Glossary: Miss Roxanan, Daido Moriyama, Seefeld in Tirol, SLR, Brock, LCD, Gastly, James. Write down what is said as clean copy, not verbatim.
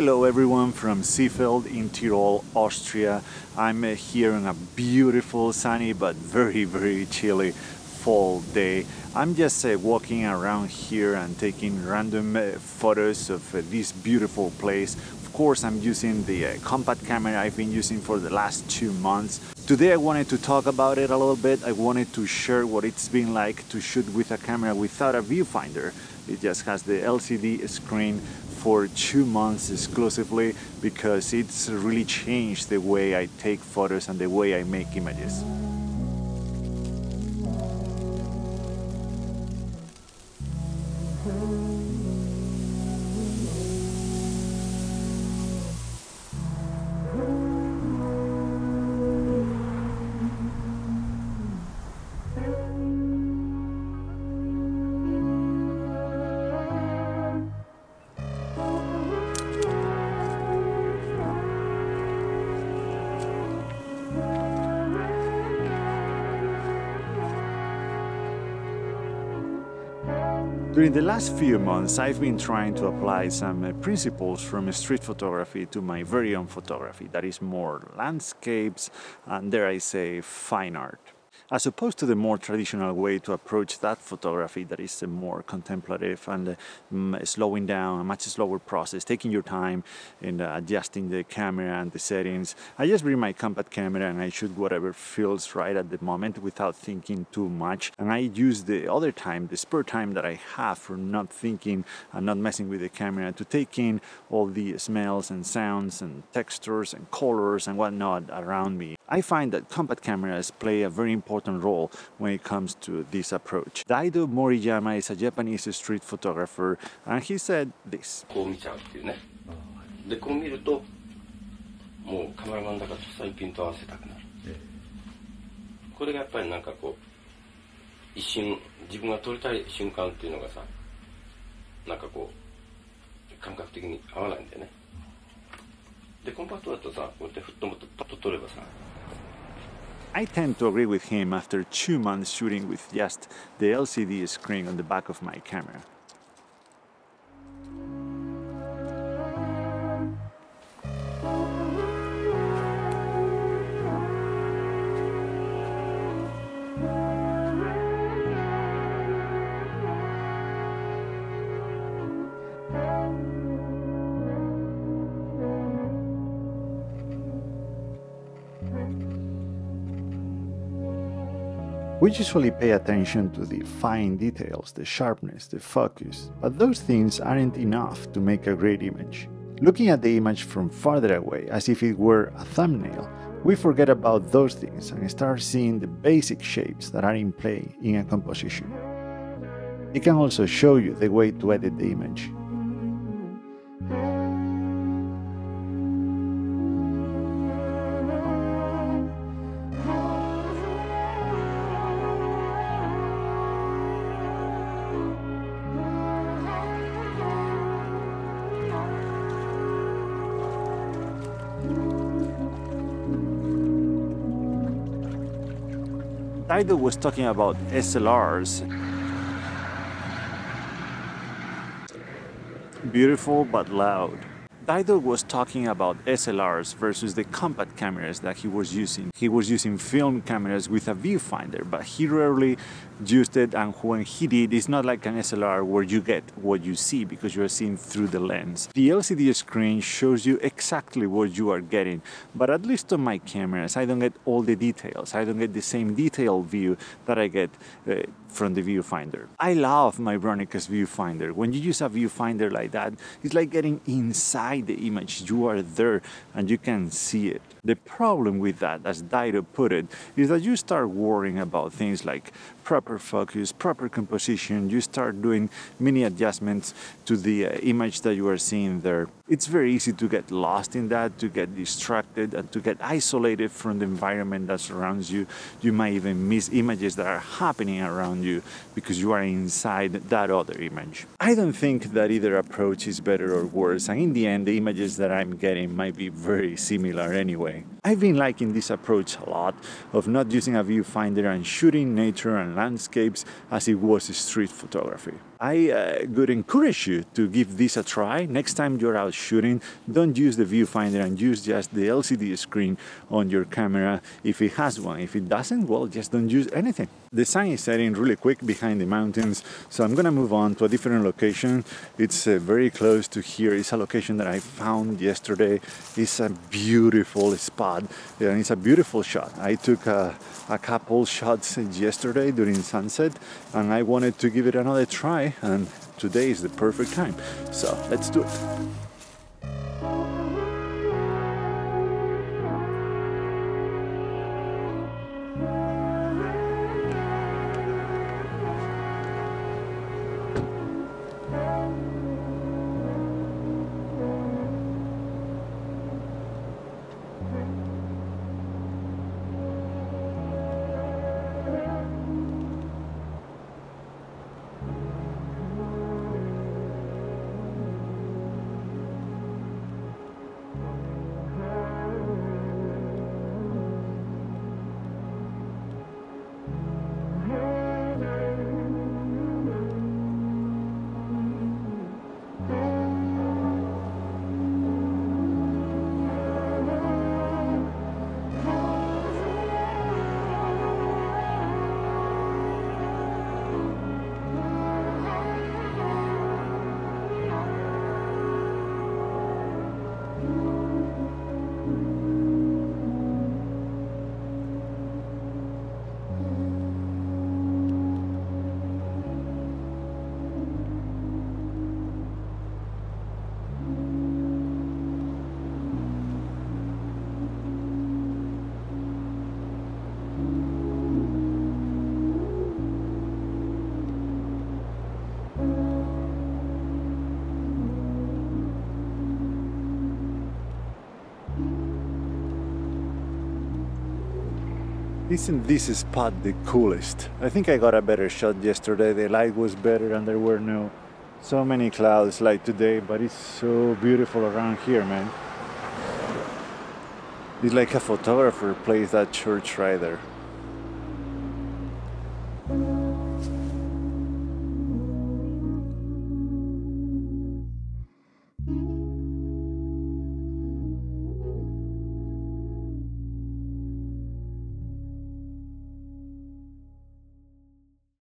Hello everyone from Seefeld in Tirol, Austria. I'm here on a beautiful, sunny, but very chilly fall day. I'm just walking around here and taking random photos of this beautiful place. Of course, I'm using the compact camera I've been using for the last 2 months. Today I wanted to talk about it a little bit. I wanted to share what it's been like to shoot with a camera without a viewfinder. It just has the LCD screen for 2 months exclusively because it's really changed the way I take photos and the way I make images. During the last few months, I've been trying to apply some principles from street photography to my very own photography, that is more landscapes and, dare I say, fine art. As opposed to the more traditional way to approach that photography, that is more contemplative and slowing down, a much slower process, taking your time and adjusting the camera and the settings. I just bring my compact camera and I shoot whatever feels right at the moment without thinking too much. And I use the other time, the spare time that I have for not thinking and not messing with the camera, to take in all the smells and sounds and textures and colors and whatnot around me. I find that compact cameras play a very important role when it comes to this approach. Daido Moriyama is a Japanese street photographer, and he said this. I tend to agree with him after 2 months shooting with just the LCD screen on the back of my camera. We usually pay attention to the fine details, the sharpness, the focus, but those things aren't enough to make a great image. Looking at the image from farther away, as if it were a thumbnail, we forget about those things and start seeing the basic shapes that are in play in a composition. It can also show you the way to edit the image. Daido was talking about SLRs. Beautiful but loud. Daido was talking about SLRs versus the compact cameras that he was using. He was using film cameras with a viewfinder, but he rarely used it, and when he did, it's not like an SLR where you get what you see because you are seeing through the lens. The LCD screen shows you exactly what you are getting, but at least on my cameras, I don't get all the details. I don't get the same detailed view that I get from the viewfinder. I love my Bronica's viewfinder. When you use a viewfinder like that, it's like getting inside the image. You are there and you can see it. The problem with that, as Daido put it, is that you start worrying about things like proper focus, proper composition. You start doing mini adjustments to the image that you are seeing there. It's very easy to get lost in that, to get distracted, and to get isolated from the environment that surrounds you. You might even miss images that are happening around you because you are inside that other image. I don't think that either approach is better or worse, and in the end, the images that I'm getting might be very similar anyway. I've been liking this approach a lot, of not using a viewfinder and shooting nature and landscapes as it was street photography. I would encourage you to give this a try. Next time you're out shooting, don't use the viewfinder and use just the LCD screen on your camera if it has one. If it doesn't, well, just don't use anything. The sun is setting really quick behind the mountains, so I'm gonna move on to a different location. It's very close to here. It's a location that I found yesterday. It's a beautiful spot, and it's a beautiful shot. I took a couple shots yesterday during sunset, and I wanted to give it another try, and today is the perfect time. So let's do it. Isn't this spot the coolest? I think I got a better shot yesterday. The light was better and there were no so many clouds like today, but it's so beautiful around here, man. It's like a photographer plays that church right there.